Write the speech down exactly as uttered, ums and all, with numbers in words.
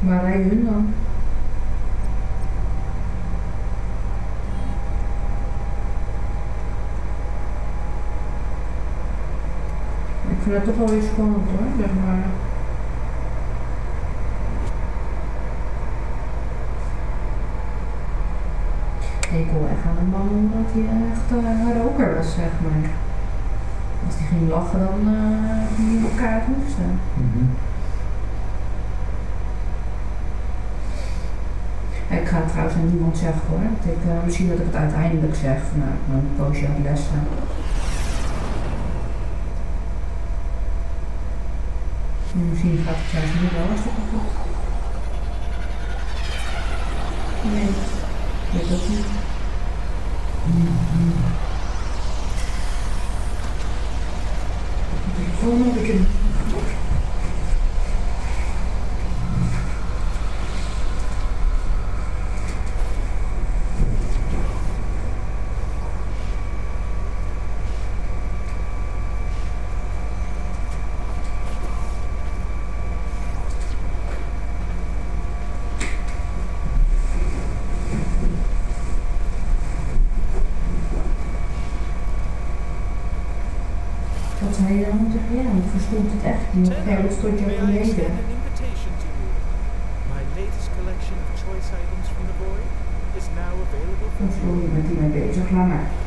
Waar rijden hun dan? Ik vind dat toch wel weer spannend hoor, zeg maar. Ik hoor echt aan een man dat hij echt een uh, roker was, zeg maar. Als die ging lachen, dan ging uh, hij op elkaar hoesten. Mm-hmm. Ik ga het trouwens aan niemand zeggen hoor. Dat ik, uh, misschien dat ik het uiteindelijk zeg vanuit mijn poosje aan de lessen. Misschien gaat het zelfs nu wel eens op de voet. Nee, dat weet ik niet. Mm-hmm. Ik voel me bekend. Stond het echt niet, ja, dat stond je op de leden. Dan voel je met die mee bezig langer.